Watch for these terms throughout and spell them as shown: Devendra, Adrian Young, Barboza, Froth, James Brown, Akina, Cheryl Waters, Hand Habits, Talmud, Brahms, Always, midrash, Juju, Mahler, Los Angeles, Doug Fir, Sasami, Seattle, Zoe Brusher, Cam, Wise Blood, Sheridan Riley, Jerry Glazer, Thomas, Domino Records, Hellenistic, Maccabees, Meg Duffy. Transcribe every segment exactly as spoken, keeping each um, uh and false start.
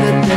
You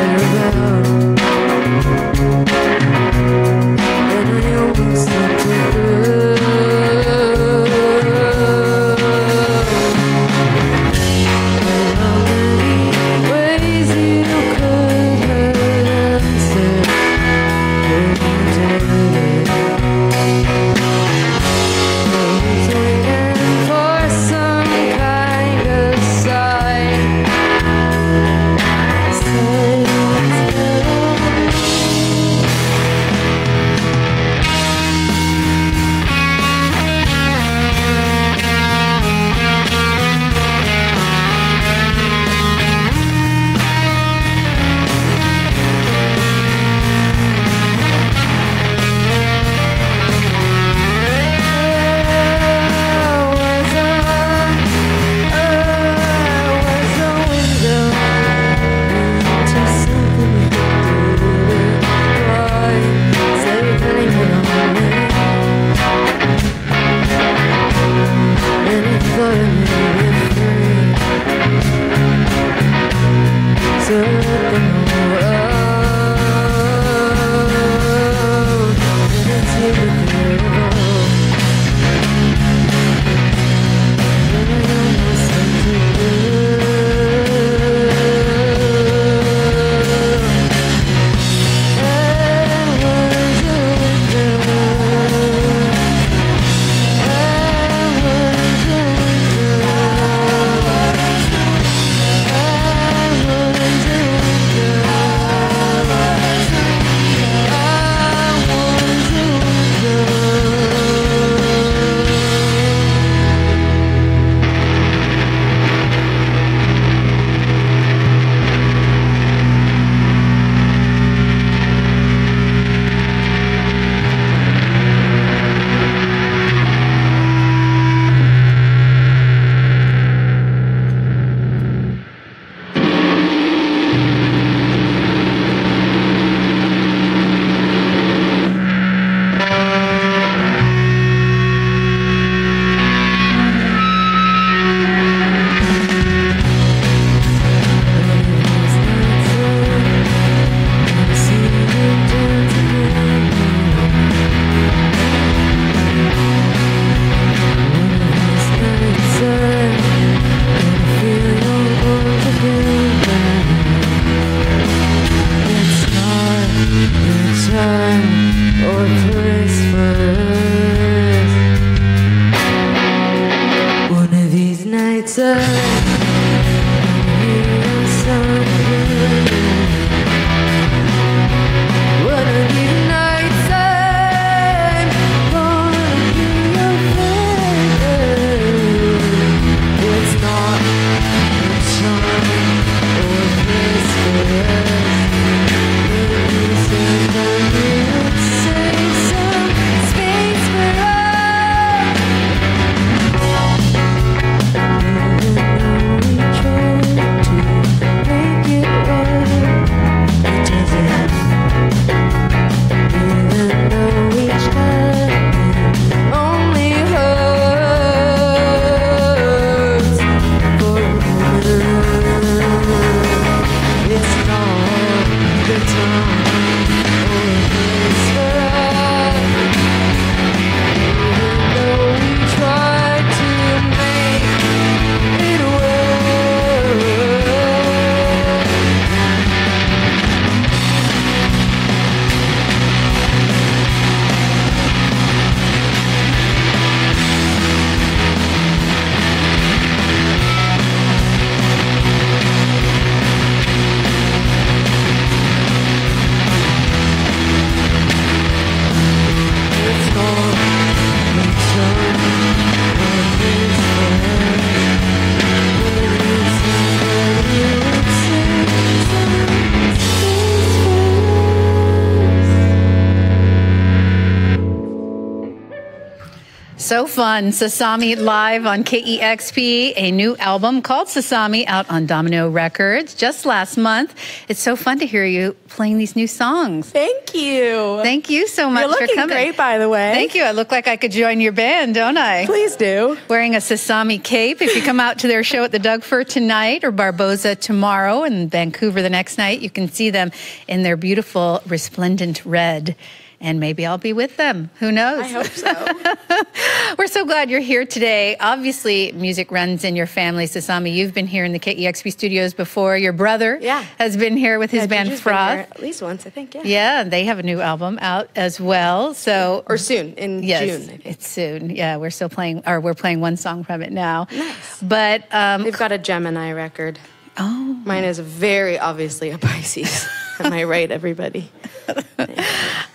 So fun. Sasami live on K E X P, a new album called Sasami out on Domino Records just last month. It's so fun to hear you playing these new songs. Thank you. Thank you so much for coming. You're looking great, by the way. Thank you. I look like I could join your band, don't I? Please do. Wearing a Sasami cape. If you come out to their show at the Doug Fir tonight or Barboza tomorrow and Vancouver the next night, you can see them in their beautiful resplendent red. And maybe I'll be with them. Who knows? I hope so. We're so glad you're here today. Obviously, music runs in your family. Sasami, you've been here in the K E X P studios before. Your brother yeah. has been here with his yeah, band Juju's Froth. Been here at least once, I think, yeah. Yeah, they have a new album out as well. So Or soon, in yes, June, I think. It's soon. Yeah, we're still playing, or we're playing one song from it now. Nice. But um, they've got a Gemini record. Oh. Mine is very obviously a Pisces. Am I right, everybody?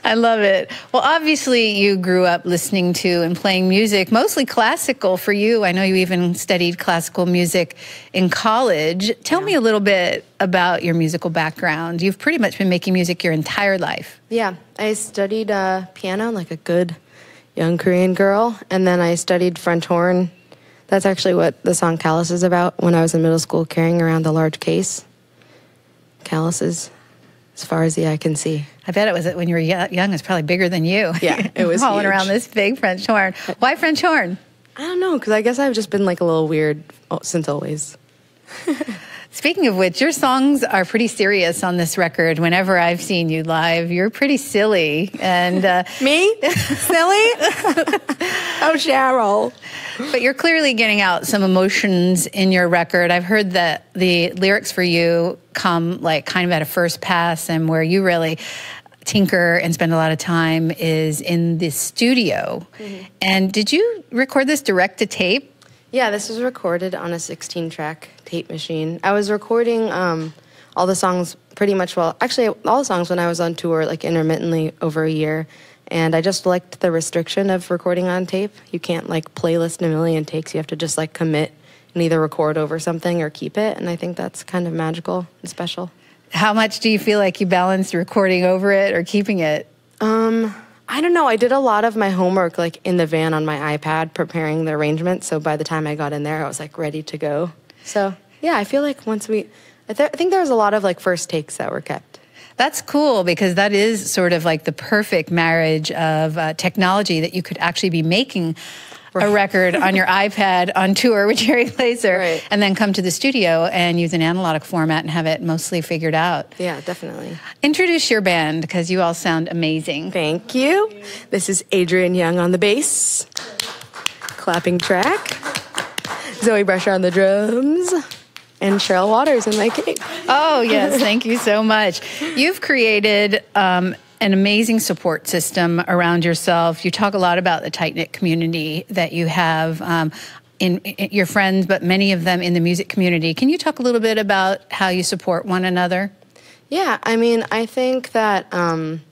I love it. Well, obviously, you grew up listening to and playing music, mostly classical for you. I know you even studied classical music in college. Tell yeah. me a little bit about your musical background. You've pretty much been making music your entire life. Yeah. I studied uh, piano like a good young Korean girl, and then I studied French horn. That's actually what the song Callous is about, when I was in middle school carrying around a large case. Calluses. As far as the eye can see. I bet it was when you were young. It's probably bigger than you. Yeah, it was hauling around this big French horn. Why French horn? I don't know, because I guess I've just been like a little weird since always. Speaking of which, your songs are pretty serious on this record. Whenever I've seen you live, you're pretty silly. And uh, me? Silly? Oh, Cheryl. But you're clearly getting out some emotions in your record. I've heard that the lyrics for you come like kind of at a first pass, and where you really tinker and spend a lot of time is in the studio. Mm-hmm. And did you record this direct to tape? Yeah, this was recorded on a sixteen track tape machine. I was recording um, all the songs pretty much, well, actually all the songs when I was on tour, like intermittently over a year. And I just liked the restriction of recording on tape. You can't like playlist in a million takes. You have to just like commit and either record over something or keep it. And I think that's kind of magical and special. How much do you feel like you balanced recording over it or keeping it? Um... I don't know. I did a lot of my homework like in the van on my iPad preparing the arrangements. So by the time I got in there, I was like ready to go. So yeah, I feel like once we, I, th I think there was a lot of like first takes that were kept. That's cool, because that is sort of like the perfect marriage of uh, technology, that you could actually be making a record on your iPad on tour with Jerry Glazer, right. and then come to the studio and use an analog format and have it mostly figured out. Yeah, definitely. Introduce your band, because you all sound amazing. Thank you. This is Adrian Young on the bass, clapping track. Zoe Brusher on the drums. And Cheryl Waters in my cake. Oh, yes, thank you so much. You've created um, an amazing support system around yourself. You talk a lot about the tight-knit community that you have um, in, in your friends, but many of them in the music community. Can you talk a little bit about how you support one another? Yeah, I mean, I think that um,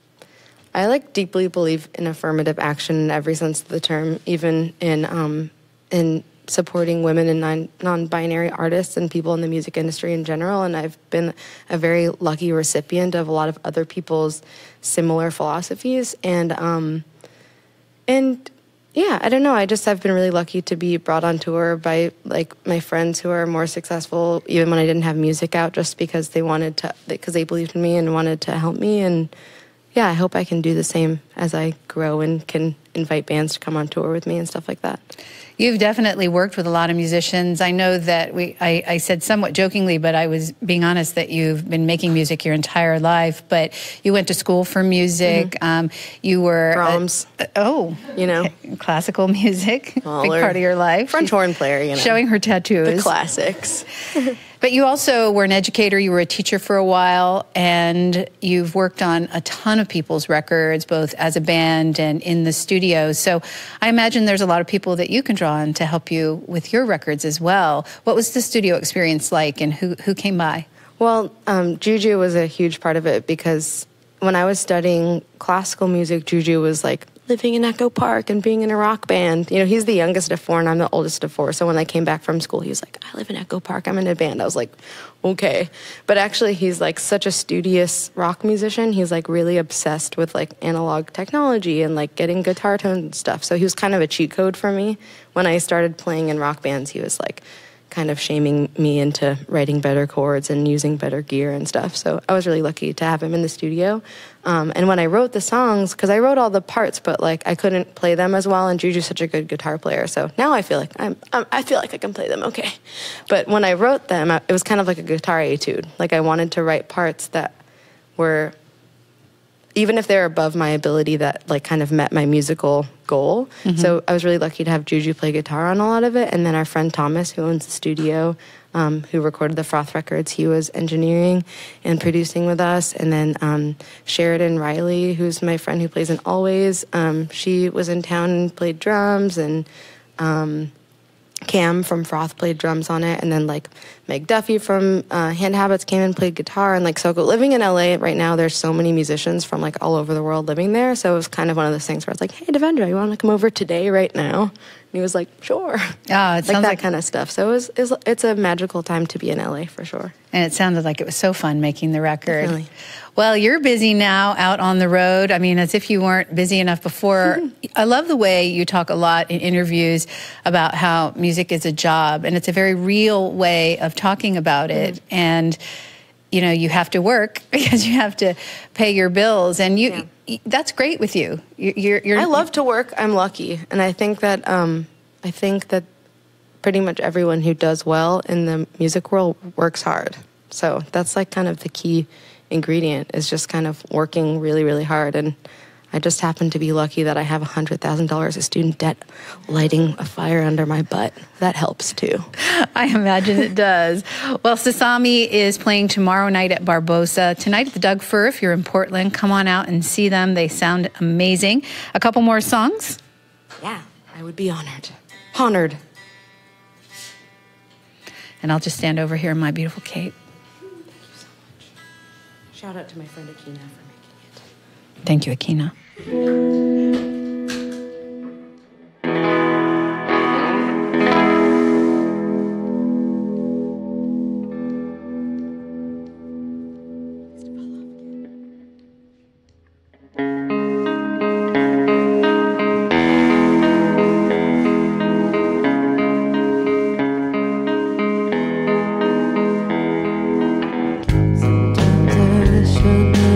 I, like, deeply believe in affirmative action in every sense of the term, even in um, in supporting women and non-binary artists and people in the music industry in general. And I've been a very lucky recipient of a lot of other people's similar philosophies. And, um, and yeah, I don't know. I just have been really lucky to be brought on tour by like my friends who are more successful, even when I didn't have music out, just because they wanted to, because they believed in me and wanted to help me. And yeah, I hope I can do the same as I grow and can invite bands to come on tour with me and stuff like that. You've definitely worked with a lot of musicians. I know that we, I, I said somewhat jokingly, but I was being honest, that you've been making music your entire life, but you went to school for music. Mm-hmm. um, you were- Brahms. Uh, oh. You know. Classical music, Mahler, big part of your life. French horn player, you know. Showing her tattoos. The classics. But you also were an educator, you were a teacher for a while, and you've worked on a ton of people's records, both as a band and in the studio. So I imagine there's a lot of people that you can draw on to help you with your records as well. What was the studio experience like, and who, who came by? Well, um, Juju was a huge part of it, because when I was studying classical music, Juju was like living in Echo Park and being in a rock band. You know, he's the youngest of four and I'm the oldest of four. So when I came back from school, he was like, I live in Echo Park, I'm in a band. I was like, okay. But actually he's like such a studious rock musician. He's like really obsessed with like analog technology and like getting guitar tones and stuff. So he was kind of a cheat code for me. When I started playing in rock bands, he was like kind of shaming me into writing better chords and using better gear and stuff. So I was really lucky to have him in the studio. Um, and when I wrote the songs, because I wrote all the parts, but like I couldn't play them as well. And Juju's such a good guitar player, so now I feel like I'm, I'm I feel like I can play them okay. But when I wrote them, I, it was kind of like a guitar etude. Like I wanted to write parts that were, even if they're above my ability, that like kind of met my musical goal. Mm-hmm. So I was really lucky to have Juju play guitar on a lot of it. And then our friend Thomas, who owns the studio, um, who recorded the Froth records, he was engineering and producing with us. And then um, Sheridan Riley, who's my friend who plays in Always, um, she was in town and played drums. And um, Cam from Froth played drums on it. And then like Meg Duffy from uh, Hand Habits came and played guitar. And like so living in L A right now, there's so many musicians from like all over the world living there. So it was kind of one of those things where it's like, hey, Devendra, you want to come over today right now? And he was like, sure. Oh, it sounds like that like... kind of stuff. So it was, it's, it's a magical time to be in L A for sure. And it sounded like it was so fun making the record. Definitely. Well, you're busy now out on the road. I mean, as if you weren't busy enough before. Mm-hmm. I love the way you talk a lot in interviews about how music is a job, and it's a very real way of talking about it. Mm-hmm. And you know, you have to work because you have to pay your bills, and you, yeah. you that's great with you. You're, you're, you're, I love to work. I'm lucky, and I think that um, I think that pretty much everyone who does well in the music world works hard. So that's like kind of the key ingredient, is just kind of working really, really hard. And I just happen to be lucky that I have one hundred thousand dollars of student debt lighting a fire under my butt. That helps too. I imagine it does. Well, Sasami is playing tomorrow night at Barboza. Tonight at the Doug Fir, if you're in Portland, come on out and see them. They sound amazing. A couple more songs? Yeah, I would be honored. Honored. And I'll just stand over here in my beautiful cape. Thank you so much. Shout out to my friend Akina for making it. Thank you, Akina. Sometimes I wish I never met you.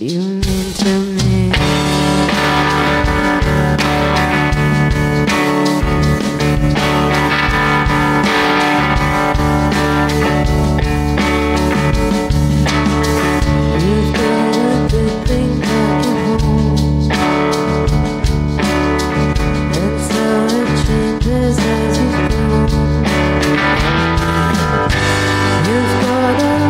you mean to me. You've got a big thing back at home, and so it changes as you go. You've got a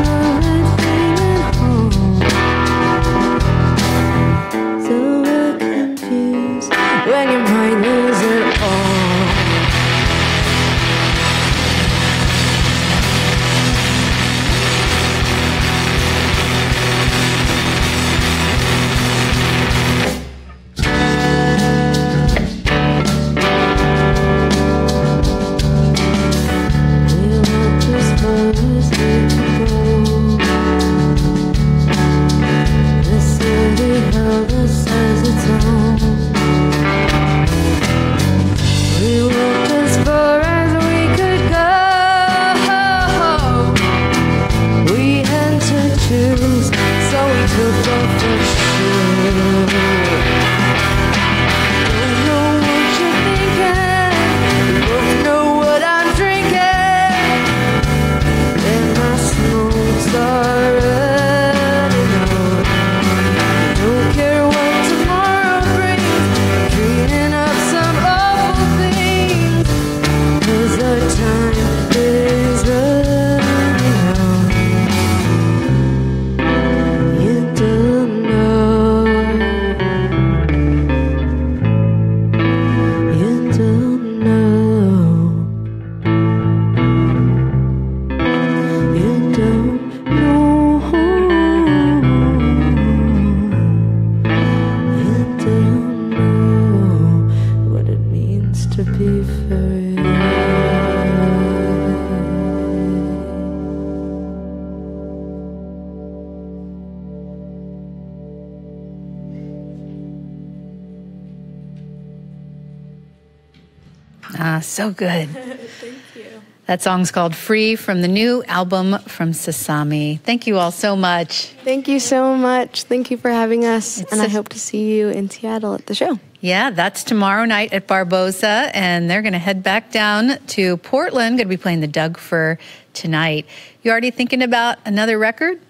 So good. Thank you. That song's called Free from the new album from Sasami. Thank you all so much. Thank you so much. Thank you for having us. It's and I hope to see you in Seattle at the show. Yeah, that's tomorrow night at Barboza, and they're going to head back down to Portland. Going to be playing the Doug Fir tonight. You already thinking about another record?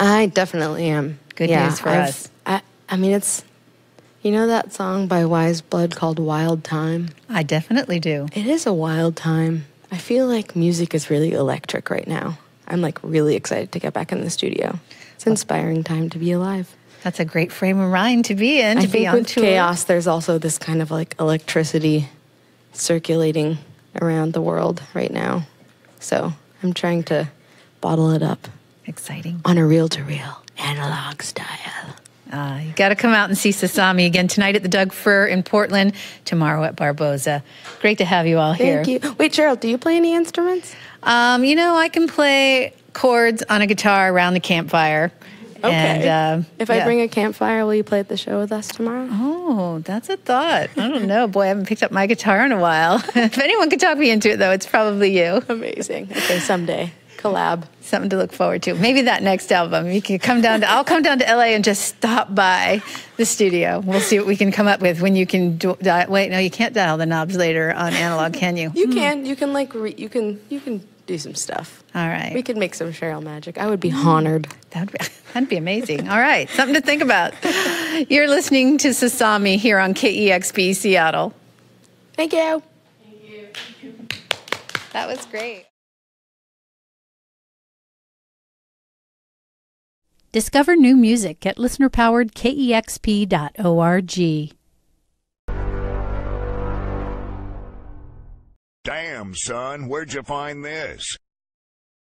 I definitely am. Good yeah, news for I've, us. I, I mean, it's... You know that song by Wise Blood called Wild Time? I definitely do. It is a wild time. I feel like music is really electric right now. I'm like really excited to get back in the studio. It's an inspiring time to be alive. That's a great frame of mind to be in, to be on tour. I think with chaos, there's also this kind of like electricity circulating around the world right now. So I'm trying to bottle it up. Exciting. On a reel-to-reel, analog style. Uh, you got to come out and see Sasami again tonight at the Doug Fir in Portland, tomorrow at Barboza. Great to have you all here. Thank you. Wait, Cheryl, do you play any instruments? Um, you know, I can play chords on a guitar around the campfire. Okay. And, uh, if I yeah. bring a campfire, will you play at the show with us tomorrow? Oh, that's a thought. I don't know. Boy, I haven't picked up my guitar in a while. If anyone could talk me into it, though, it's probably you. Amazing. Okay, someday. Collab. Something to look forward to. Maybe that next album. You can come down to, I'll come down to L A and just stop by the studio. We'll see what we can come up with when you can do, dial, wait, no, you can't dial the knobs later on analog, can you? You hmm. can. You can like, re, you can, you can do some stuff. All right. We could make some Cheryl magic. I would be honored. That'd be, that'd be amazing. All right. Something to think about. You're listening to Sasami here on K E X P Seattle. Thank you. Thank you. Thank you. That was great. Discover new music at listener-powered K E X P dot org. Damn, son, where'd you find this?